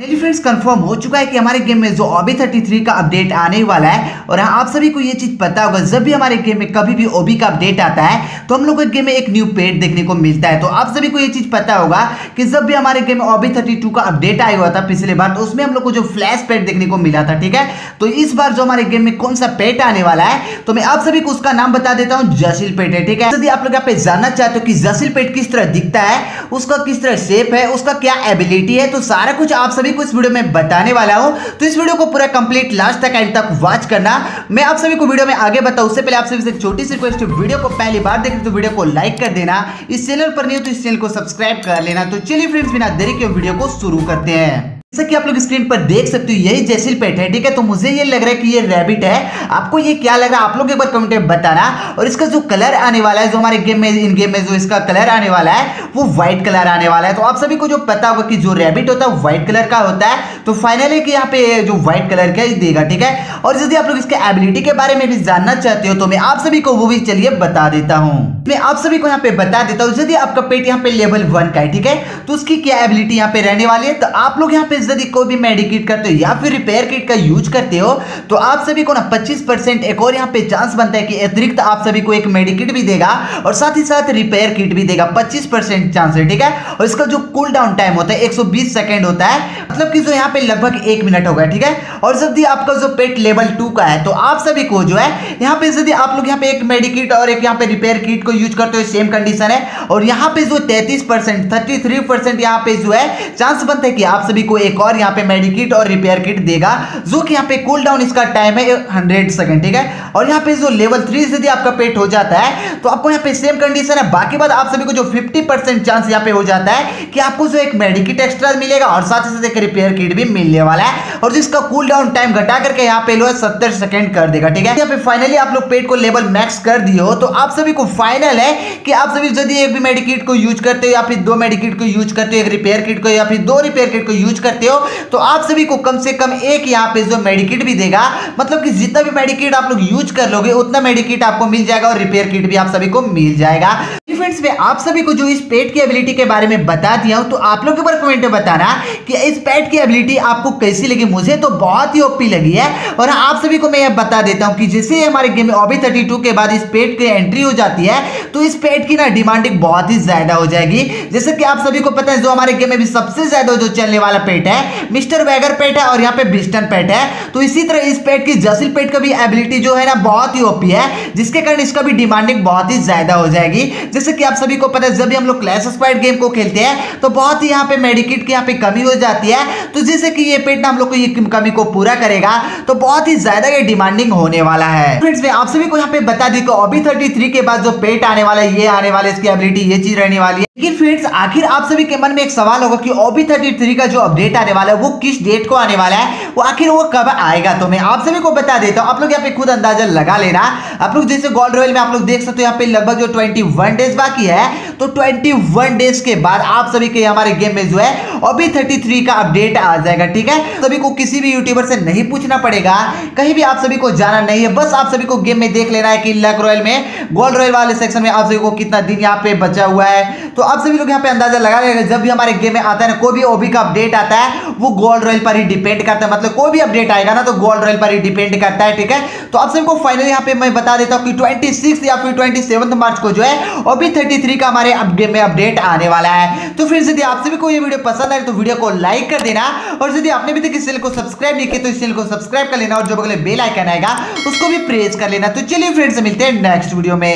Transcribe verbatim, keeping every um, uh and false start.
Hello friends, confirm हो चुका है कि हमारे गेम में जो ओबी थर्टी थ्री का अपडेट आने वाला है। और हाँ, आप सभी को ये चीज़ पता होगा, जब भी हमारे गेम में कभी भी ओबी का अपडेट आता है तो हम लोग के गेम में एक न्यू पेट देखने को मिलता है। तो आप सभी को ये चीज़ पता होगा कि जब भी हमारे गेम में ओबी थर्टी टू का अपडेट आया हुआ था पिछले बार, तो उसमें हम लोग को जो फ्लैश पेट देखने को मिला था, ठीक है। तो इस बार जो हमारे गेम में कौन सा पेट आने वाला है, तो मैं आप सभी को उसका नाम बता देता हूँ, ज़ासिल पेट है, ठीक है। यदि आप लोग यहाँ पे जानना चाहते हो कि ज़ासिल पेट किस तरह दिखता है, उसका किस तरह शेप है, उसका क्या एबिलिटी है, तो सारा कुछ आप सभी को इस वीडियो में बताने वाला हूं। तो इस वीडियो को पूरा कंप्लीट लास्ट तक एंड तक वॉच करना। मैं आप सभी को वीडियो में आगे बताऊं उससे पहले आप सभी से छोटी सी रिक्वेस्ट, वीडियो को पहली बार देख रहे तो वीडियो को लाइक कर देना, इस चैनल पर नहीं हो तो इस चैनल को सब्सक्राइब कर लेना। तो चलिए फ्रेंड्स, बिना देरी के वीडियो को शुरू करते हैं। जैसा कि आप लोग स्क्रीन पर देख सकते हो, यही ज़ासिल पेट है, ठीक है। तो मुझे ये लग रहा है कि ये रैबिट है, आपको ये क्या लग रहा है आप लोग एक बार कमेंट में बताना। और इसका जो कलर आने वाला है, जो हमारे गेम में इन गेम में जो इसका कलर आने वाला है वो व्हाइट कलर आने वाला है। तो आप सभी को जो पता होगा कि जो रैबिट होता है व्हाइट कलर का होता है, तो फाइनली कि यहाँ पे जो व्हाइट कलर का देगा, ठीक है। और यदि आप लोग इसके एबिलिटी के बारे में भी जानना चाहते हो तो मैं आप सभी को वो भी चलिए बता देता हूँ। मैं आप सभी को यहाँ पे बता देता हूँ, यदि आपका पेट यहाँ पे लेवल वन का है, ठीक है, तो उसकी क्या एबिलिटी यहाँ पे रहने वाली है। तो आप लोग यहाँ पे यदि कोई भी मेडिकेट करते हो या फिर रिपेयर किट का यूज करते हो, तो आप सभी को ना पच्चीस परसेंट एक और यहाँ पे चांस बनता है कि अतिरिक्त आप सभी को एक मेडिकेट भी देगा और साथ ही साथ रिपेयर किट भी देगा। पच्चीस परसेंट चांस है, ठीक है। और इसका जो कूल डाउन टाइम होता है एक सौ बीस सेकंड होता है, मतलब कि जो यहाँ पे लगभग एक मिनट होगा, ठीक है। और यदि आपका जो पेट लेवल टू का है, तो आप सभी को जो है यहाँ पे यदि आप लोग यहाँ पे एक मेडिकेट और एक यहाँ पे रिपेयर किट को यूज करते हो, सेम कंडीशन है। और यहाँ पे जो तैंतीस परसेंट, तैंतीस परसेंट यहाँ पे जो है चांस बनता है कि आप सभी को एक और यहाँ पे मेडिकिट और रिपेयर किट देगा, जो कि यहाँ पे कूल डाउन इसका टाइम है सौ सेकंड, ठीक है। और यहाँ पे जो लेवल थ्री यदि आपका पेट हो जाता है, तो आपको यहाँ पे सेम कंडीशन है। बाकी बात आप सभी को जो पचास परसेंट चांस यहाँ पे हो जाता है कि आपको जो एक मेडिकिट एक्स्ट्रा मिलेगा और साथ ही साथ एक रिपेयर किट भी मिलने वाला है। और जिसका कूल डाउन टाइम घटा करके यहाँ पे लो सत्तर सेकंड कर देगा, ठीक है। यहाँ पे फाइनली आप लोग पेट को लेवल मैक्स कर दिए हो, तो आप सभी को फाइनल है कि आप सभी यदि एक भी मेडिकिट को यूज करते हो या फिर दो मेडिकिट को यूज करते हो, एक रिपेयर किट को या फिर दो रिपेयर किट को यूज करते हो, तो आप सभी को कम से कम एक यहाँ पे जो मेडिकेट भी देगा। मतलब कि जितना भी मेडिकेट आप लोग यूज कर लोगे उतना मेडिकेट आपको मिल जाएगा और रिपेयर किट भी आप सभी को मिल जाएगा। फ्रेंड्स, मैं आप सभी को जो इस पेट की एबिलिटी के बारे में बता दिया हूं, तो आप लोग के ऊपर कमेंट में बताना कि इस पेट की एबिलिटी आपको कैसी लगी। मुझे तो बहुत ही ओपी लगी है। और आप सभी को मैं यह बता देता हूं कि जैसे हमारे गेम में ओबी थर्टी टू के बाद इस पेट की एंट्री हो जाती है, तो इस पेट की ना डिमांडिंग बहुत ही ज्यादा हो जाएगी। जैसे कि आप सभी को पता है, जो हमारे गेम में भी सबसे ज्यादा जो चलने वाला पेट है मिस्टर वैगर पेट है और यहाँ पे बीस्टन पेट है। तो इसी तरह इस पेट की ज़ासिल पेट का भी एबिलिटी जो है ना बहुत ही ओपी है, जिसके कारण इसका भी डिमांडिंग बहुत ही ज्यादा हो जाएगी। जैसे कि आप सभी को पता है, जब भी हम लोग क्लैश ऑफ स्क्वाड गेम को खेलते हैं तो बहुत ही यहाँ पे मेडिकेट की यहाँ पे कमी हो जाती है। तो जैसे कि ये पेट ना हम लोग को ये कमी को पूरा करेगा, तो बहुत ही ज्यादा ये डिमांडिंग होने वाला है। फ्रेंड्स, मैं आप सभी को यहाँ पे बता दी कि ओबी थर्टी थ्री के बाद जो पेट आने वाला है ये आने वाला है, इसकी एबिलिटी ये चीज रहने वाली है। लेकिन फ्रेंड्स, आखिर आप सभी के मन में एक सवाल होगा कि ओबी थर्टी थ्री का जो अपडेट आने वाला है वो किस डेट को आने वाला है, वो आखिर वो कब आएगा। तो मैं आप सभी को बता देता हूँ, आप लोग यहाँ पे खुद अंदाजा लगा लेना। आप लोग जैसे गोल्ड रॉयल में आप लोग देख सकते हो यहाँ पे लगभग जो इक्कीस डेज बाकी है, तो इक्कीस डेज के बाद आप सभी के हमारे गेम में जो है ओबी थर्टी थ्री का अपडेट आ जाएगा, ठीक है। सभी को किसी भी यूट्यूबर से नहीं पूछना पड़ेगा, कहीं भी आप सभी को जाना नहीं है, बस आप सभी को गेम में देख लेना है कि लक रॉयल में गोल्ड रॉयल वाले सेक्शन में आप सभी को कितना दिन यहाँ पे बचा हुआ है। तो आप सभी लोग यहाँ पे अंदाजा लगा लेगा, जब भी हमारे गेम में आता है ना कोई भी ओबी का अपडेट आता है वो गोल्ड रॉयल पर ही डिपेंड करता है। मतलब कोई भी अपडेट आएगा ना तो गोल्ड रॉयल पर ही डिपेंड करता है, ठीक है। तो आप सभी को फाइनली यहाँ पे मैं बता देता हूँ कि ट्वेंटी सिक्स या फिर ट्वेंटी सेवंथ मार्च को जो है ओबी थर्टी थ्री का हमारे अपडेट में अपडेट आने वाला है। तो फिर यदि आप सभी को ये वीडियो पसंद आए तो वीडियो को लाइक कर देना, और यदि आपने भी तक इस चैनल को सब्सक्राइब नहीं किया तो इस चैनल को सब्सक्राइब कर लेना और जो बगल में बेल आइकन आएगा उसको भी प्रेस कर लेना। तो चलिए फ्रेंड्स, मिलते हैं नेक्स्ट वीडियो में।